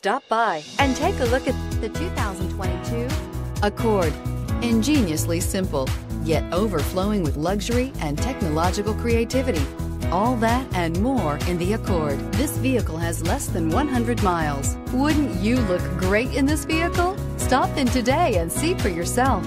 Stop by and take a look at the 2022 Accord. Ingeniously simple, yet overflowing with luxury and technological creativity. All that and more in the Accord. This vehicle has less than 100 miles. Wouldn't you look great in this vehicle? Stop in today and see for yourself.